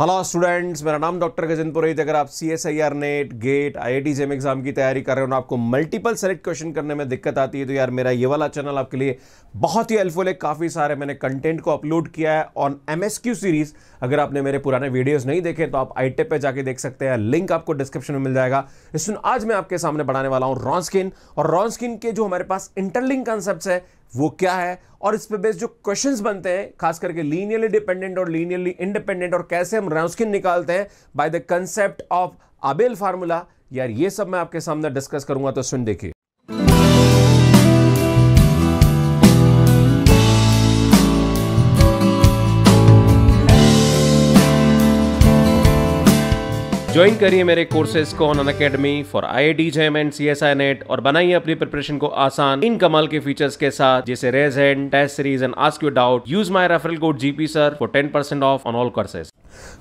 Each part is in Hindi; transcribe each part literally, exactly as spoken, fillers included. हेलो स्टूडेंट्स, मेरा नाम डॉक्टर गजेंद्र पुरोहित। अगर आप C S I R NET, GATE, I I T JAM exam की तैयारी कर रहे हो और आपको मल्टीपल सेलेक्ट क्वेश्चन करने में दिक्कत आती है तो यार मेरा ये वाला चैनल आपके लिए बहुत ही हेल्पफुल है। काफ़ी सारे मैंने कंटेंट को अपलोड किया है ऑन एमएसक्यू सीरीज़। अगर आपने मेरे पुराने वीडियोज़ नहीं देखे तो आप आई टेप पर जाके देख सकते हैं, लिंक आपको डिस्क्रिप्शन में मिल जाएगा। इसमें आज मैं आपके सामने पढ़ाने वाला हूँ रॉन्स्किन, और रॉन्स्किन के जो हमारे पास इंटरलिंक कॉन्सेप्ट है वो क्या है और इस पे बेस्ड जो क्वेश्चंस बनते हैं, खास करके लीनियरली डिपेंडेंट और लीनियरली इंडिपेंडेंट, और कैसे हम रॉन्स्किन निकालते हैं by the concept of Abel formula, यार ये सब मैं आपके सामने डिस्कस करूंगा। तो सुन देखिए, ज्वाइन करिए मेरे कोर्सेज को on Unacademy for I I T JAM and C S I R NET और बनाइए अपनी प्रिपरेशन को आसान इन कमाल के फीचर्स के साथ जैसे raise hand, test series and ask your doubt. Use my referral code GP sir for ten percent off on all courses.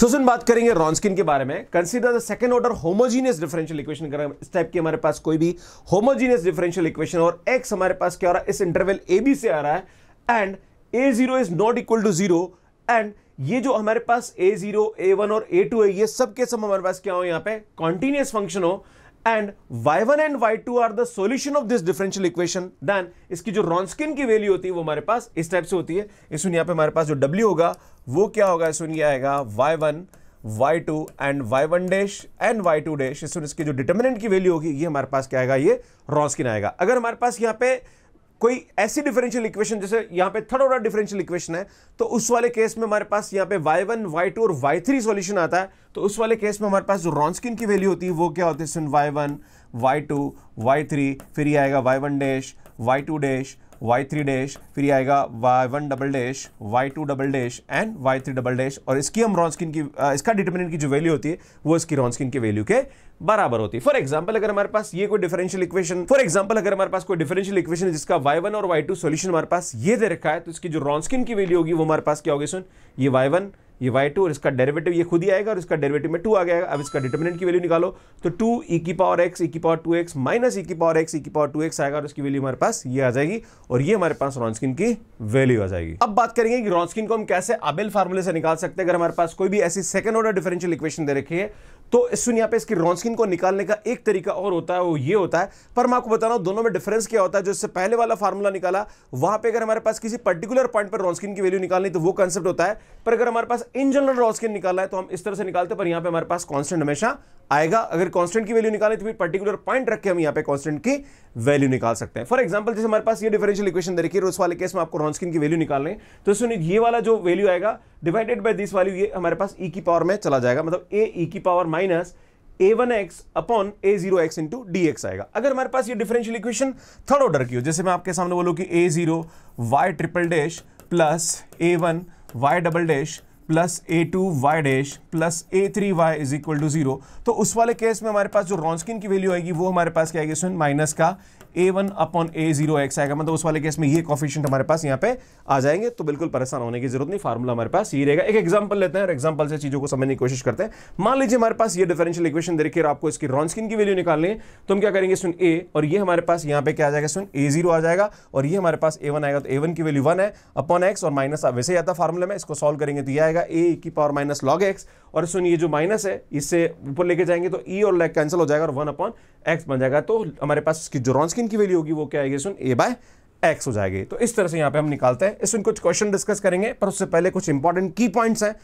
So सुन, बात करेंगे रॉन्स्किन के बारे में। Consider the second order homogeneous differential equation. अगर इस टाइप की हमारे पास कोई भी होमोजीनियस डिफरेंशियल इक्वेशन और एक्स हमारे पास क्या हो रहा है इस इंटरवल ए बी से आ रहा है and a zero is not equal to zero, and ये जो हमारे पास ए ज़ीरो, ए वन और ए टू है ये सब के सब हमारे पास क्या हो यहाँ पे कॉन्टिन्यूस फंक्शन हो, and y one and y two are the solution of this differential equation. Then इसकी जो रॉन्स्किन की वैल्यू होती है वो हमारे पास इस टाइप से होती है। इस यहाँ पे हमारे पास जो W होगा वो क्या होगा, सुनिए आएगा y one, y two and y one dash and y two dash. इसकी जो डिटर्मिनेंट की वैल्यू होगी ये हमारे पास क्या आएगा, ये रॉन्स्किन आएगा। अगर हमारे पास यहाँ पे कोई ऐसी डिफरेंशियल इक्वेशन जैसे यहाँ पे थर्ड ऑर्डर डिफरेंशियल इक्वेशन है तो उस वाले केस में हमारे पास यहाँ पे वाई वन, वाई टू और वाई थ्री सॉल्यूशन आता है, तो उस वाले केस में हमारे पास जो रॉन्स्किन की वैल्यू होती है वो क्या होती है, सुन y one, y two, y three, फिर ये आएगा y one dash, y two dash, y three dash, फिर ये आएगा y one double dash, y two double dash and y three double dash. और इसकी हम रॉन्स्किन की इसका डिटर्मिनेंट की जो वैल्यू होती है वो इसकी रॉन्स्किन की वैल्यू के बराबर होती है। फॉर एग्जांपल अगर हमारे पास ये कोई डिफरेंशियल इक्वेशन फॉर एग्जांपल अगर हमारे पास कोई डिफरेंशियल इक्वेशन है जिसका वाई वन और वाई टू सॉल्यूशन हमारे पास ये दे रखा है तो इसकी जो रॉन्स्किन की वैल्यू होगी वो हमारे पास क्या होगी, सुन ये वाई वन, ये वाई टू और इसका डेरिवेटिव ये खुद ही आएगा और इसका डेरिवेटिव में टू आ गया। अब इसका डिटर्मिनेंट की वैल्यू निकालो तो टू ई की पावर एक्स, ई की power two x minus e की पावर एक्स, ई की पावर टू एक्स आएगा और इसकी वैल्यू हमारे पास ये आ जाएगी और ये हमारे पास रॉन्स्किन की वैल्यू आ जाएगी। अब बात करेंगे कि रॉन्स्किन को हम कैसे आबेल फार्मूले से निकाल सकते हैं। अगर हमारे पास कोई भी ऐसी सेकंड ऑर्डर डिफरेंशियल इक्वेशन दे रखी है तो सुन यहाँ पे इसकी रॉन्स्किन को निकालने का एक तरीका और होता है, वो ये होता है, पर मैं आपको बता रहा हूँ दोनों में डिफरेंस क्या होता है। जो इससे पहले वाला फार्मूला निकाला वहाँ पे अगर हमारे पास किसी पर्टिकुलर पॉइंट पर रॉन्स्किन की वैल्यू निकालनी तो वो कंसेप्ट होता है, पर अगर हमारे पास इन जनरल रॉन्स्किन निकालना है तो हम इस तरह से निकालते हैं, पर यहाँ पे हमारे पास कॉन्स्टेंट हमेशा आएगा। अगर कांस्टेंट की वैल्यू निकालें तो फिर पर्टिकुलर पॉइंट रख के हम यहाँ पे कांस्टेंट की वैल्यू निकाल सकते हैं। फॉर एग्जांपल जैसे हमारे पास ये डिफरेंशियल इक्वेशन दे रखी है, उस वाले केस में आपको रॉन्स्किन की वैल्यू निकालनी है तो सुनिए ये वाला जो वैल्यू आएगा डिवाइडेड बाय दिस वैल्यू ये हमारे पास ई की पावर में चला जाएगा, मतलब ए ई की power minus a one x upon a zero x into d x आएगा। अगर हमारे पास ये डिफरेंशियल इक्वेशन थर्ड ऑर्डर की हो, जैसे मैं आपके सामने बोलूँ कि a zero y triple dash plus a one y double dash plus a two y dash plus a three y is equal to zero, तो उस वाले केस में हमारे पास जो रॉन्स्किन की वैल्यू आएगी वो हमारे पास क्या आएगी, सुन माइनस का a one upon a zero x आएगा, मतलब उस वाले केस में ये कोफिशिएंट हमारे पास यहाँ पे आ जाएंगे। तो बिल्कुल परेशान होने की जरूरत नहीं, फार्मूला हमारे पास ये रहेगा। एक एग्जाम्पल लेते हैं और एग्जाम्पल से चीज़ों को समझने की कोशिश करते हैं। मान लीजिए हमारे पास ये डिफरेंशियल इक्वेशन दे रखी है और आपको इसकी रॉन्स्किन की वैल्यू निकालनी है तो हम क्या करेंगे, सुन ए और ये हमारे पास यहाँ पे क्या आ जाएगा, सुन ए जीरो आ जाएगा और ये हमारे पास ए वन आएगा, तो ए वन की वैल्यू वन है अपॉन एक्स और माइनस वैसे ही आता फार्मूले में, इसको सॉल्व करेंगे तो यह आएगा ए की पावर माइनस लॉग एक्स, और सुन ये जो माइनस है इससे ऊपर लेके जाएंगे तो ई और लॉग कैंसिल हो जाएगा और वन अपॉन एक्स बन जाएगा। तो हमारे पास इसकी जो रॉन्स्किन की वैल्यू होगी वो क्या आएगी, सुन ए बाय एक्स हो जाएगी। तो इस तरह से यहाँ पे हम निकालते हैं। इसमें कुछ क्वेश्चन डिस्कस करेंगे पर उससे पहले कुछ इंपॉर्टेंट की पॉइंट्स हैं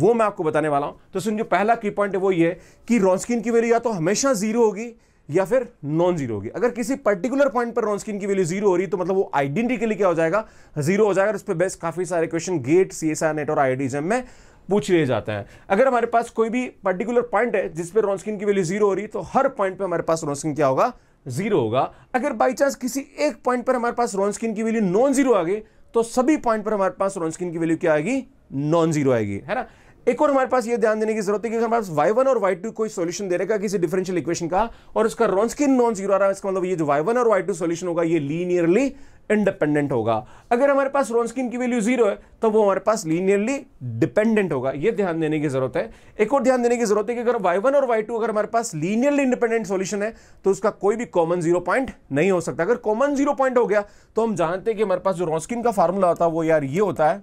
वो मैं आपको बताने वाला हूँ। तो सुन जो पहला की पॉइंट है वो ये कि रॉन्स्किन की वैल्यू या तो हमेशा जीरो होगी या फिर नॉन जीरो होगी। अगर किसी पर्टिकुलर पॉइंट पर रॉन्स्किन की वैल्यू जीरो हो रही तो मतलब वो आइडेंटिकली क्या हो जाएगा, जीरो हो जाएगा। इस पर बेस्ड काफी सारे question GATE, C S I R NET और आई आई टी जैम में पूछ लिया जाता है। अगर हमारे पास कोई भी पर्टिकुलर पॉइंट है जिस पर रॉन्स्किन की वैल्यू जीरो हो रही तो हर पॉइंट पर हमारे पास रॉन्स्किन क्या होगा, जीरो होगा। अगर बाई चांस किसी एक पॉइंट पर हमारे पास रॉन्स्किन की वैल्यू नॉन जीरो आ गई तो सभी पॉइंट पर हमारे पास रॉन्स्किन की वैल्यू क्या आएगी, नॉन जीरो आएगी, है ना। एक और हमारे पास ये ध्यान देने की जरूरत है कि हमारे पास वाई वन और वाई टू कोई सॉल्यूशन दे रखा किसी डिफरेंशियल इक्वेशन का और उसका रॉन्स्किन नॉन जीरो आ रहा है, इसका मतलब ये जो वाई वन और वाई टू सॉल्यूशन होगा ये लीनियरली इंडिपेंडेंट होगा। अगर हमारे पास रॉन्स्किन की वैल्यू जीरो है तो वो हमारे पास लीनियरली डिपेंडेंट होगा, ये ध्यान देने की जरूरत है। एक और ध्यान देने की जरूरत है कि अगर वाई वन और वाई टू अगर हमारे पास लीनियरली इंडिपेंडेंट सॉल्यूशन है तो उसका कोई भी कॉमन जीरो पॉइंट नहीं हो सकता। अगर कॉमन जीरो पॉइंट हो गया तो हम जानते हैं कि हमारे पास जो रॉन्स्किन का फार्मूला होता है वो यार ये होता है,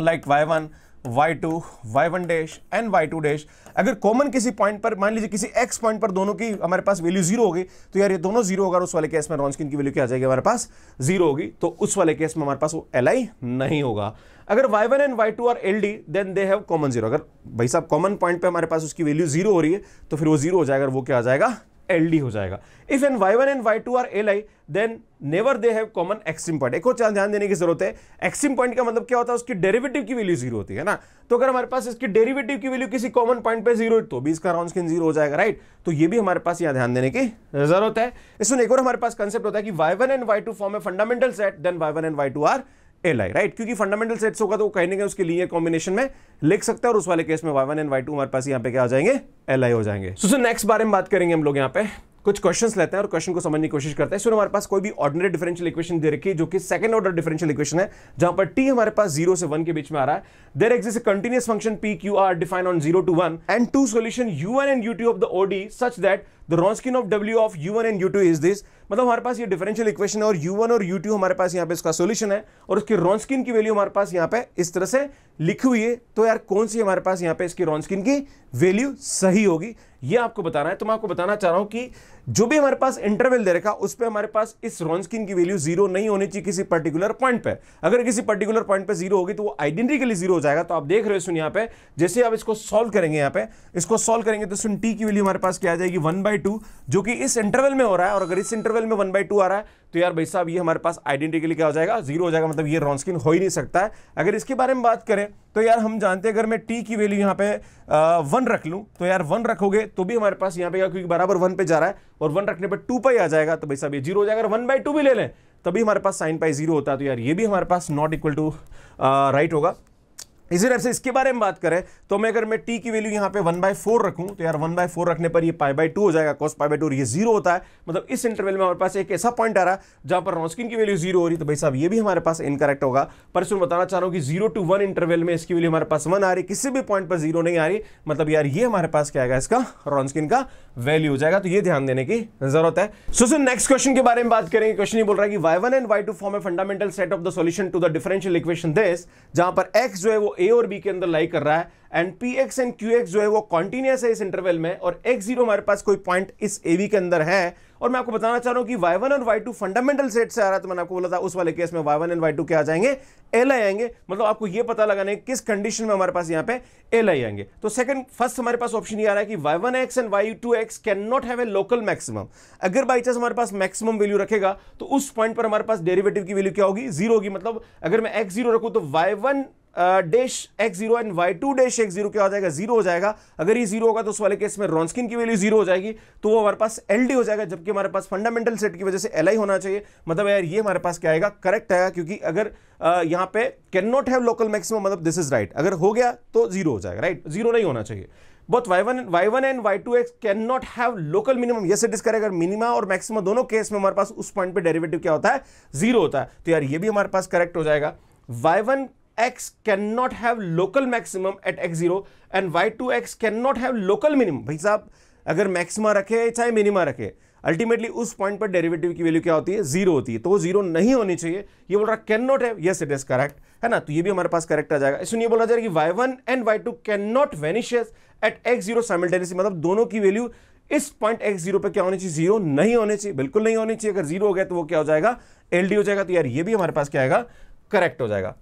like y one y two, y one dash and y two dash, अगर कॉमन किसी पॉइंट पर, मान लीजिए किसी एक्स पॉइंट पर दोनों की हमारे पास वैल्यू जीरो होगी, तो यार ये दोनों जीरो होगा, उस वाले केस में रॉन्स्किन की वैल्यू क्या आ जाएगी हमारे पास जीरो होगी, तो उस वाले केस में हमारे पास वो एल आई नहीं होगा। अगर y one and y two are L D then they have common zero, अगर भाई साहब कॉमन पॉइंट पर हमारे पास उसकी वैल्यू जीरो हो रही है तो फिर वो जीरो हो जाएगा, वो क्या आ जाएगा एल डी हो जाएगा। If n y one and y two are L I then never they have common extreme point. एक और ध्यान देने की जरूरत है, एक्सट्रीम पॉइंट का मतलब क्या होता है, उसकी डेरिवेटिव की वैल्यू जीरो होती है ना, तो अगर हमारे पास इसकी डेरिवेटिव की वैल्यू किसी कॉमन पॉइंट पे जीरो तो भी इसका रॉन्स्किन जीरो हो जाएगा, राइट। तो ये भी हमारे पास यहाँ ध्यान देने की जरूरत है। इसमें एक और हमारे पास कंसेप्ट होता है कि y one and y two form a fundamental set then y one and y two are L I, right, क्योंकि फंडामेंटल सेट्स होगा तो कहीं ना कहीं उसके लिए कॉम्बिनेशन में लिख सकते हैं और उस वाले केस में y one and y two हमारे पास यहाँ पे क्या आ जाएंगे एल आई हो जाएंगे। सो सो नेक्स्ट बारे में बात करेंगे हम लोग, यहाँ पे कुछ क्वेश्चंस लेते हैं और क्वेश्चन को समझने की कोशिश करते हैं। सो हमारे पास कोई भी ऑर्डिनरी डिफरेंशियल इक्वेशन दे रखी है जो कि सेकंड ऑर्डर डिफरेंशियल इक्वेशन है, जहां पर टी हमारे पास जीरो से वन के बीच में आ रहा है। There exist a continuous function P Q R defined on zero to one and two solution u one and u two of the ODE such that the Wronskian of W of u one and u two is this. मतलब हमारे पास ये डिफरेंशियल इक्वेशन है और यू वन और यू टू हमारे पास यहाँ पे इसका सॉल्यूशन है और उसकी रॉन्स्किन की वैल्यू हमारे पास यहाँ पे इस तरह से लिखी हुई है, तो यार कौन सी हमारे पास यहाँ पे इसकी रॉन्स्किन की वैल्यू सही होगी ये आपको बताना है। तो मैं आपको बताना चाह रहा हूँ कि जो भी हमारे पास इंटरवल दे रखा उस पर हमारे पास इस रॉन्स्किन की वैल्यू जीरो नहीं होनी चाहिए किसी पर्टिकुलर पॉइंट पे। अगर किसी पर्टिकुलर पॉइंट पे जीरो होगी तो वो आइडेंटिकली जीरो हो जाएगा। तो आप देख रहे हो सुन यहाँ पे, जैसे आप इसको सॉल्व करेंगे, यहाँ पे इसको सॉल्व करेंगे तो सुन टी की वैल्यू हमारे पास क्या आ जाएगी वन बाई टू, जो कि इस इंटरवल में हो रहा है, और अगर इस इंटरवल में वन बाई टू आ रहा है तो यार भाई साहब ये हमारे पास आइडेंटिकली क्या हो जाएगा जीरो हो जाएगा, मतलब ये रॉन्स्किन हो ही नहीं सकता है। अगर इसके बारे में बात करें तो यार हम जानते हैं अगर मैं टी की वैल्यू यहाँ पे वन रख लूँ तो यार वन रखोगे तो भी हमारे पास यहाँ पे, क्योंकि बराबर वन पे जा रहा है और वन रखने पर टू पाई आ जाएगा तो भाई साहब ये जीरो हो जाएगा। अगर वन बाई टू भी ले लें तभी हमारे पास साइन पाई जीरो होता है, तो यार ये भी हमारे पास नॉट इक्वल टू राइट होगा। इसी तरह से इसके बारे में बात करें तो मैं अगर मैं टी की वैल्यू यहाँ पे वन बाई फोर रखूँ तो यार वन बाई फोर रखने पर ये पाई बाई टू हो जाएगा, कॉस पाई बाई टू, और ये जीरो होता है। मतलब इस इंटरवल में हमारे पास एक ऐसा पॉइंट आ रहा है जहाँ पर रॉन्स्किन की वैल्यू जीरो हो रही, तो भाई साहब ये भी हमारे पास इनकरेक्ट होगा। पर इसमें बताना चाह रहा हूँ कि जीरो टू वन इंटरवल में इसकी वैल्यू हमारे पास वन आ रही, किसी भी पॉइंट पर जीरो नहीं आ रही, मतलब यार ये हमारे पास क्या आएगा इसका रॉन्स्किन का वैल्यू हो जाएगा। तो ये ध्यान देने की जरूरत है। सो सो नेक्स्ट क्वेश्चन के बारे में बात करेंगे। क्वेश्चन ये बोल रहा है कि y one and y two form a fundamental set of the solution to the differential equation this, जहाँ पर एक्स जो है वो ए और बी के अंदर लाई कर रहा है and p x and q x जो है वो कॉन्टिन्यूस है इस इंटरवल में, और एक्स जीरो हमारे पास कोई पॉइंट इस ए बी के अंदर है। और मैं आपको बताना चाह रहा हूँ कि वाई वन और वाई टू फंडामेंटल सेट से आ रहा है, तो मैंने आपको बोला था उस वाले केस में y one and y two क्या आ जाएंगे एल आई आएंगे। मतलब आपको ये पता लगाने किस कंडीशन में हमारे पास यहाँ पे एल आई आएंगे। तो सेकंड फर्स्ट हमारे पास ऑप्शन ये आ रहा है कि y one x and y two x can not have a local maximum. अगर बाई चांस हमारे पास मैक्सिमम वैल्यू रखेगा तो उस पॉइंट पर हमारे पास डेरिवेटिव की वैल्यू क्या होगी जीरो होगी। मतलब अगर मैं एक्स जीरो रखूँ तो y one dash x zero and y two dash x zero क्या हो जाएगा जीरो हो जाएगा। अगर ये जीरो होगा तो उस वाले केस में रॉन्स्किन की वैल्यू जीरो हो जाएगी, तो वो हमारे पास एल डी हो जाएगा, जबकि हमारे पास फंडामेंटल सेट की वजह से एल आई होना चाहिए। मतलब यार ये हमारे पास क्या आएगा करेक्ट आएगा, क्योंकि अगर आ, यहाँ पे can not have local maximum मतलब दिस इज राइट, अगर हो गया तो जीरो हो जाएगा, राइट, जीरो नहीं होना चाहिए। But y one y one and y two x can not have local minimum, yes it is correct. अगर मिनिमा और मैक्सिमम दोनों केस में हमारे पास उस पॉइंट पर डेरिवेटिव क्या होता है जीरो होता है, तो यार ये भी हमारे पास करेक्ट हो जाएगा। Y one x can not have local maximum at x zero and y two x can not have local minimum. भाई साहब अगर मैक्सिमा रखे चाहे मिनिमा रखे अल्टीमेटली उस पॉइंट पर डेरिवेटिव की वैल्यू क्या होती है जीरो होती है, तो वो जीरो नहीं होनी चाहिए। ये बोल रहा can not have, yes it is correct है ना, तो ये भी हमारे पास करेक्ट आ जाएगा। इसमें ये बोला जा रहा है कि y one and y two can not vanishes at x zero simultaneously, मतलब दोनों की वैल्यू इस पॉइंट एक्स जीरो पर क्या होनी चाहिए जीरो नहीं होनी चाहिए, बिल्कुल नहीं होनी चाहिए। अगर जीरो हो गया तो वो क्या हो जाएगा एल डी हो जाएगा, तो यार ये भी हमारे पास क्या आएगा करेक्ट हो जाएगा।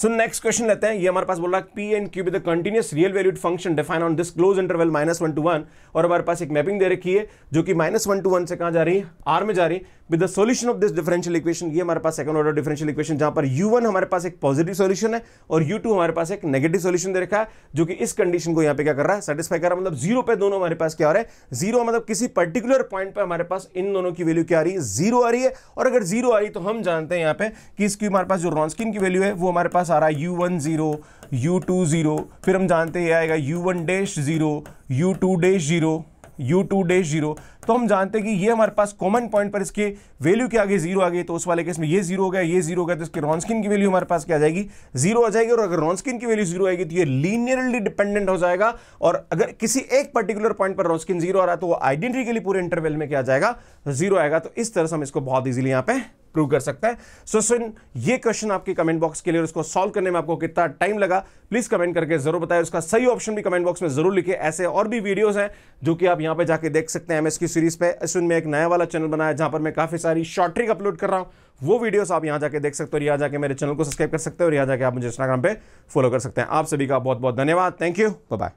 सो नेक्स्ट क्वेश्चन लेते हैं। ये हमारे पास बोल रहा है P and Q with the continuous real valued function define on this close interval minus one to one, और हमारे पास एक मैपिंग दे रखी है जो कि माइनस वन टू वन से कहाँ जा रही है आर में जा रही है with the solution of this differential equation. ये हमारे पास सेकंड ऑर्डर डिफरेंशियल इक्वेशन जहाँ पर यू वन हमारे पास एक पॉजिटिव सॉल्यूशन है और यू टू हमारे पास एक नेगेटिव सॉल्यूशन दे रखा है, जो कि इस कंडीशन को यहाँ पे क्या कर रहा है सेटिस्फाई कर रहा है। मतलब जीरो पे दोनों हमारे पास क्या हो रहा है जीरो, मतलब किसी पर्टिकुलर पॉइंट पर हमारे पास इन दोनों की वैल्यू क्या आ रही है जीरो आ रही है। और अगर जीरो आ रही तो हम जानते हैं यहाँ पे कि इसकी हमारे पास जो रॉन्स्किन की वैल्यू है वो हमारे पास आ रहा है u one zero, u two zero, फिर हम जानते हैं आएगा u one dash zero, u two dash zero, u two dash zero. तो हम जानते हैं कि ये हमारे पास कॉमन पॉइंट पर इसके वैल्यू के आगे जीरो आ गई, तो उस वाले केस में ये जीरो हो गया ये जीरो हो गया, तो इसके रॉन्स्किन की वैल्यू हमारे पास क्या आ जाएगी जीरो आ जाएगी। और अगर रॉन्स्किन की वैल्यू जीरो आएगी तो ये लीनियरली डिपेंडेंट हो जाएगा, और अगर किसी एक पर्टिकुलर पॉइंट पर रॉन्स्किन जीरो आ रहा है तो वो आइडेंटिकली पूरे इंटरवल में क्या आ जाएगा जीरो आएगा। तो इस तरह से हम इसको बहुत ईजिली यहाँ पे प्रूव कर सकता है। सो सुन ये क्वेश्चन आपके कमेंट बॉक्स के लिए, उसको सॉल्व करने में आपको कितना टाइम लगा प्लीज कमेंट करके जरूर बताएं। उसका सही ऑप्शन भी कमेंट बॉक्स में जरूर लिखे। ऐसे और भी वीडियोस हैं जो कि आप यहां पे जाके देख सकते हैं। एमएस की सीरीज पे सुन में एक नया वाला चैनल बनाया जहां पर मैं काफी सारी शॉर्ट ट्रिक अपलोड कर रहा हूं, वो वीडियोस आप यहां जाके देख सकते हो, और यहां जाके मेरे चैनल को सब्सक्राइब कर सकते हो, और यहां जाके आप मुझे इंस्टाग्राम पे फॉलो कर सकते हैं। आप सभी का बहुत बहुत धन्यवाद। Thank you, bye bye.